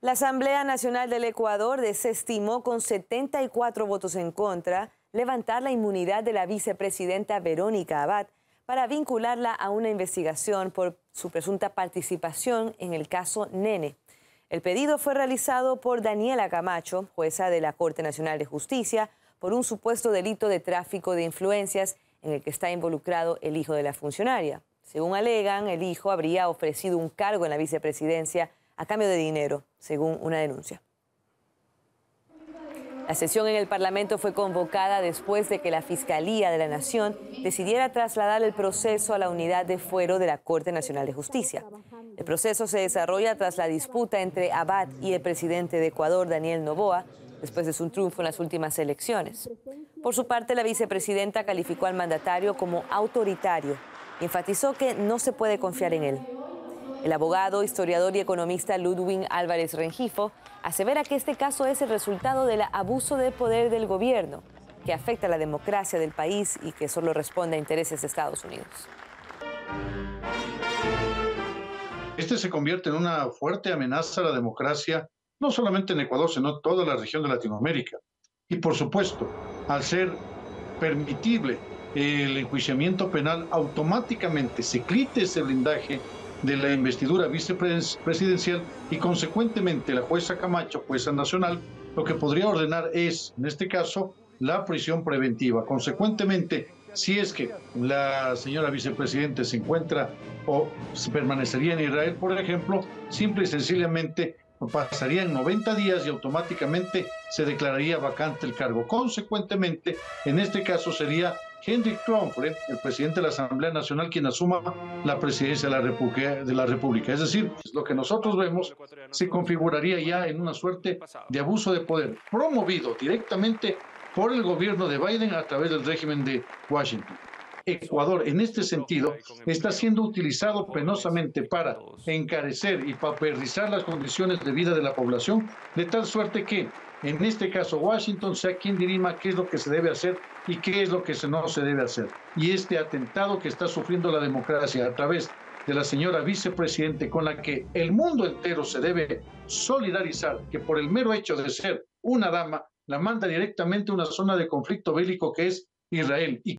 La Asamblea Nacional del Ecuador desestimó con 74 votos en contra levantar la inmunidad de la vicepresidenta Verónica Abad para vincularla a una investigación por su presunta participación en el caso Nene. El pedido fue realizado por Daniela Camacho, jueza de la Corte Nacional de Justicia, por un supuesto delito de tráfico de influencias en el que está involucrado el hijo de la funcionaria. Según alegan, el hijo habría ofrecido un cargo en la vicepresidencia a cambio de dinero, según una denuncia. La sesión en el Parlamento fue convocada después de que la Fiscalía de la Nación decidiera trasladar el proceso a la unidad de fuero de la Corte Nacional de Justicia. El proceso se desarrolla tras la disputa entre Abad y el presidente de Ecuador, Daniel Noboa, después de su triunfo en las últimas elecciones. Por su parte, la vicepresidenta calificó al mandatario como autoritario y enfatizó que no se puede confiar en él. El abogado, historiador y economista Ludwig Álvarez-Rengifo asevera que este caso es el resultado del abuso de poder del gobierno, que afecta a la democracia del país y que solo responde a intereses de Estados Unidos. Este se convierte en una fuerte amenaza a la democracia, no solamente en Ecuador, sino toda la región de Latinoamérica. Y por supuesto, al ser permitible el enjuiciamiento penal, automáticamente se quita ese blindaje de la investidura vicepresidencial y consecuentemente la jueza Camacho, jueza nacional, lo que podría ordenar es, en este caso, la prisión preventiva. Consecuentemente, si es que la señora vicepresidenta se encuentra o permanecería en Israel, por ejemplo, simple y sencillamente pasarían 90 días y automáticamente se declararía vacante el cargo. Consecuentemente, en este caso sería Henry Trump, el presidente de la Asamblea Nacional, quien asuma la presidencia de la República. Es decir, lo que nosotros vemos se configuraría ya en una suerte de abuso de poder, promovido directamente por el gobierno de Biden a través del régimen de Washington. Ecuador, en este sentido, está siendo utilizado penosamente para encarecer y pauperizar las condiciones de vida de la población, de tal suerte que, en este caso, Washington sea quien dirima qué es lo que se debe hacer y qué es lo que no se debe hacer. Y este atentado que está sufriendo la democracia a través de la señora vicepresidente, con la que el mundo entero se debe solidarizar, que por el mero hecho de ser una dama, la manda directamente a una zona de conflicto bélico que es Israel. Y